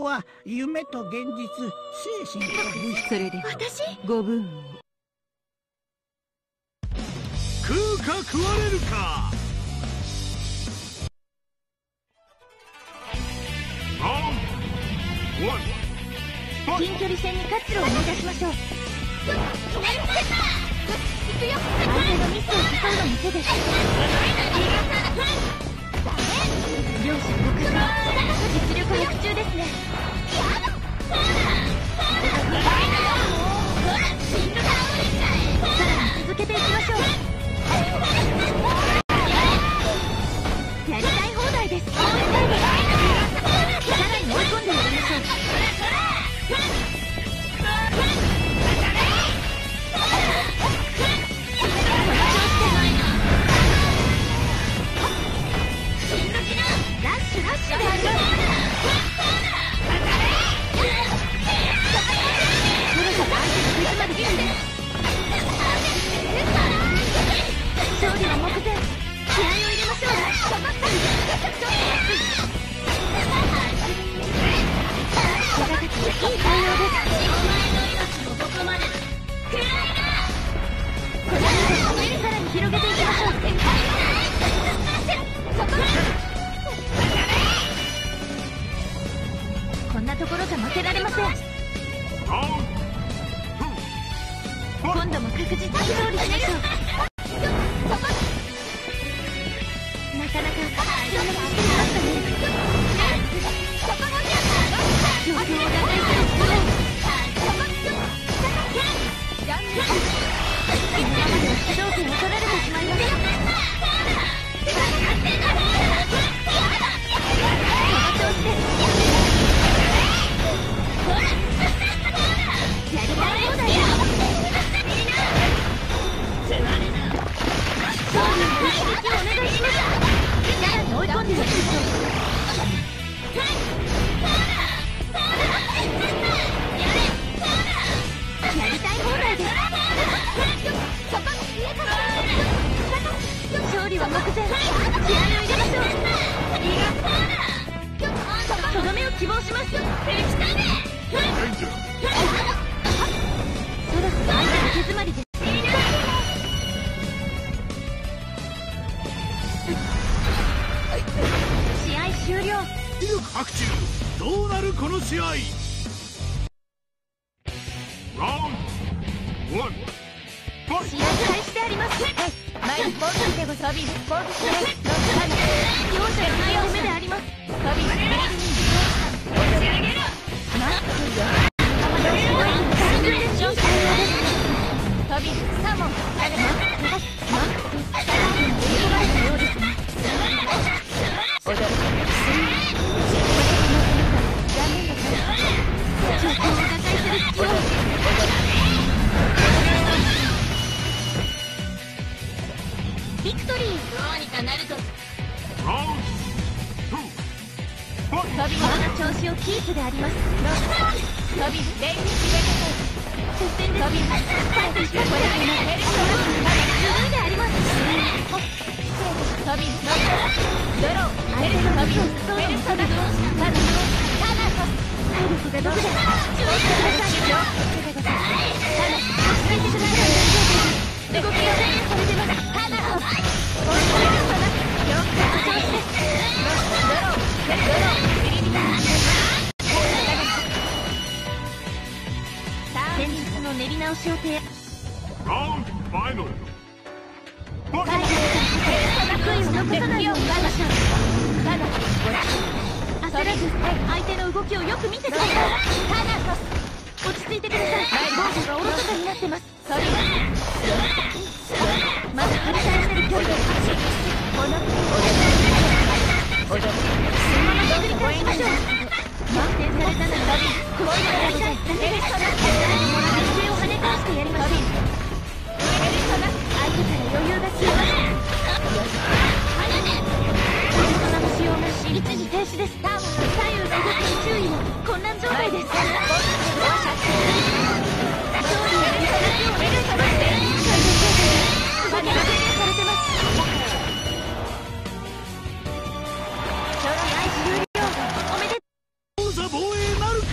は夢と現実、精神と物質。それで私ご分を。食うか食われるか。近距離戦に活路を見出しましょう。行くよ。相手のミスを使うのも手です。両者極上、実力伯仲ですね。さらに続けていきましょう。やりたい放題です。さらに追い込んでいきましょう。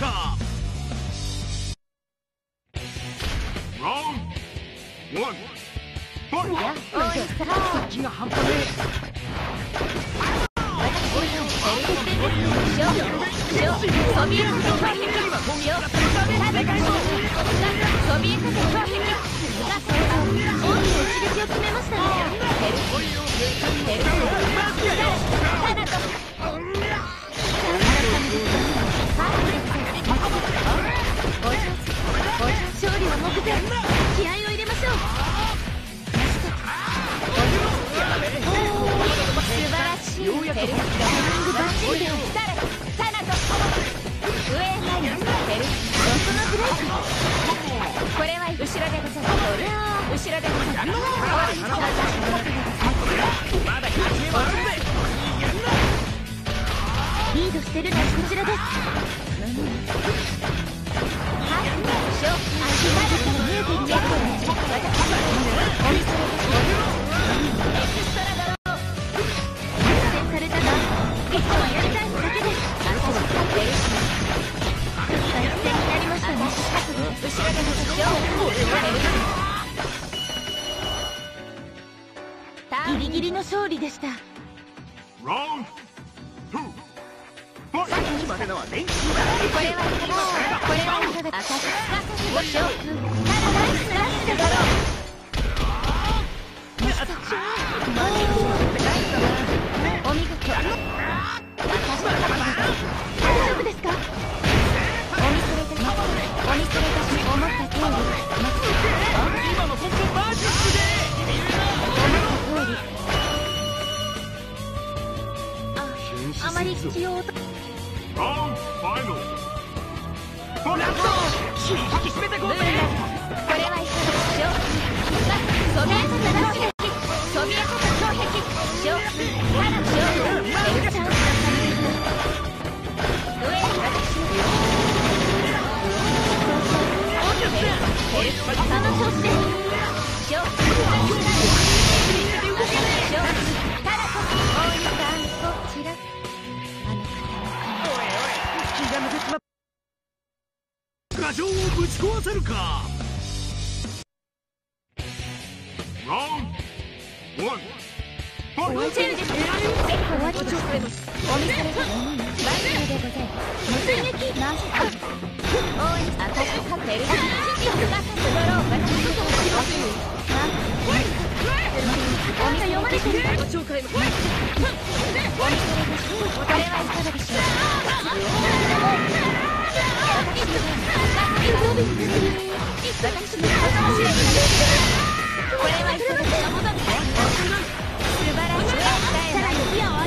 Kickoff. Round one.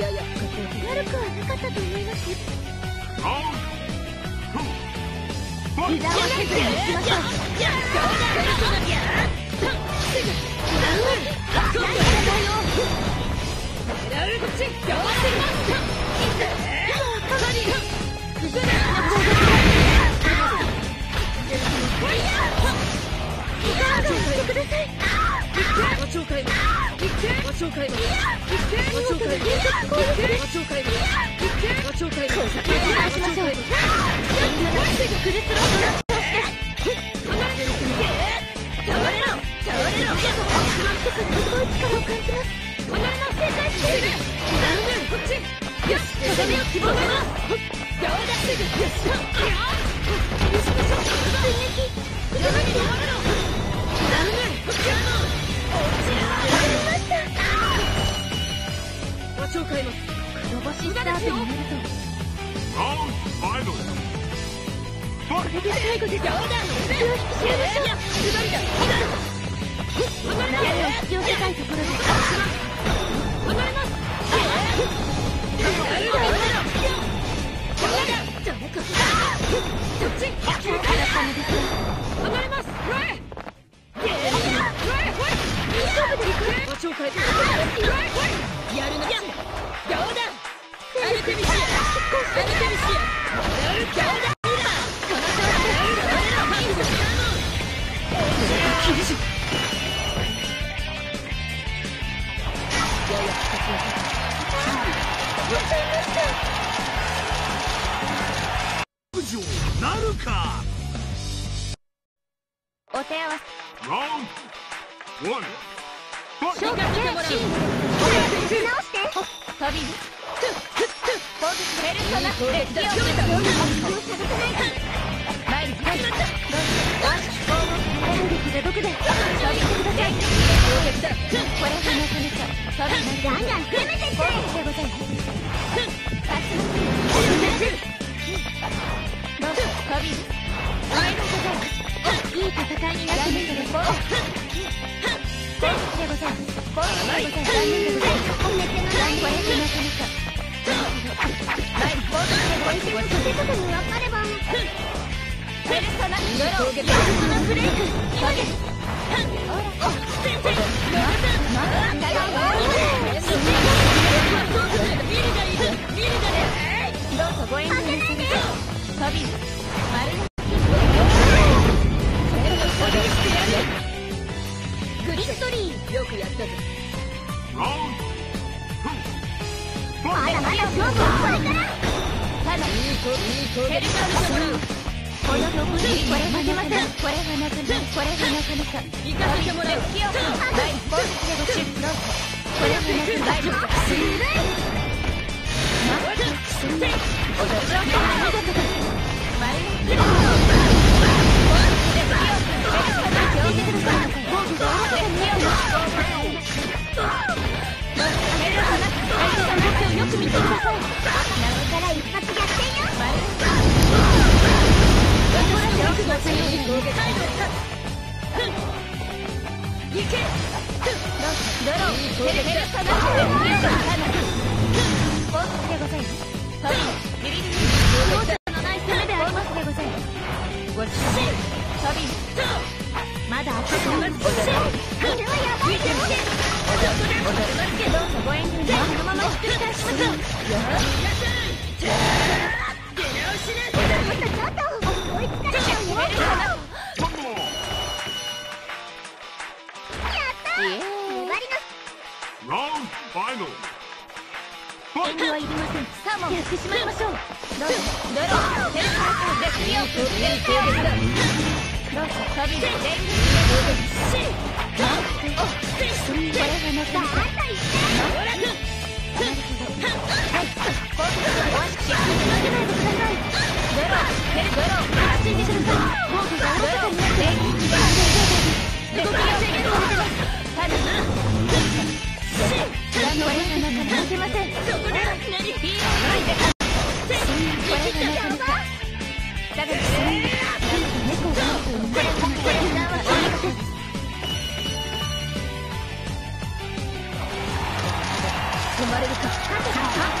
やや悪くはなかったと思います。油断をせずに行きましょう。ください。いきなりかまされるよ。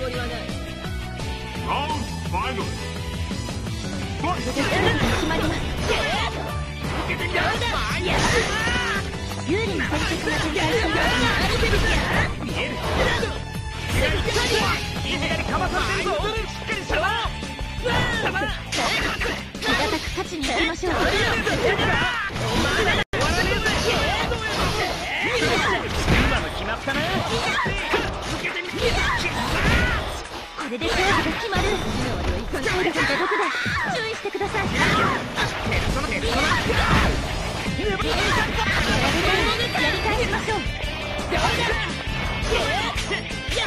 つもりはない。ラウンドファイナル。決まります。有利に選択ができる。見える。いきなりかまされるぞ。しっかりしろ。気高く勝ちに行きましょう。これで勝負が決まる。ザイルが毒だ。注意してください。やり返しましょう。力を込めて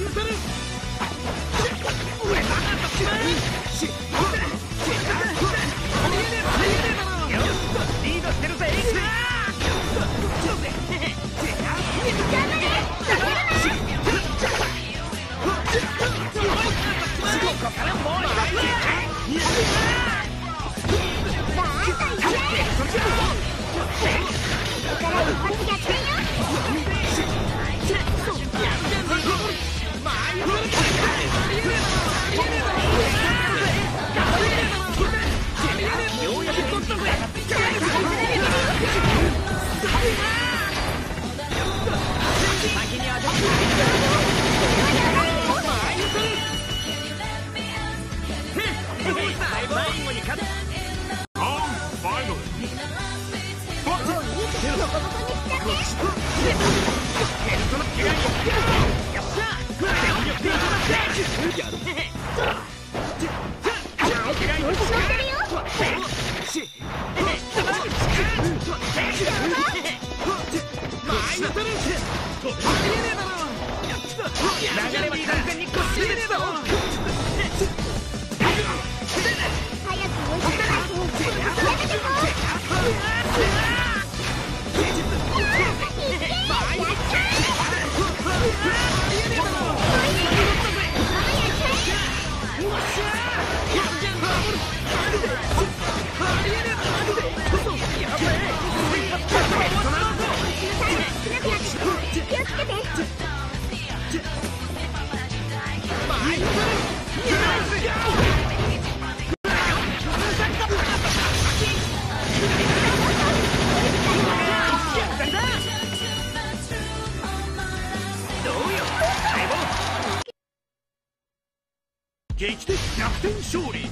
譲る。リードしてるぜ。ここからもう一つ。流れは完全にこっちですぞ。劇的逆転勝利。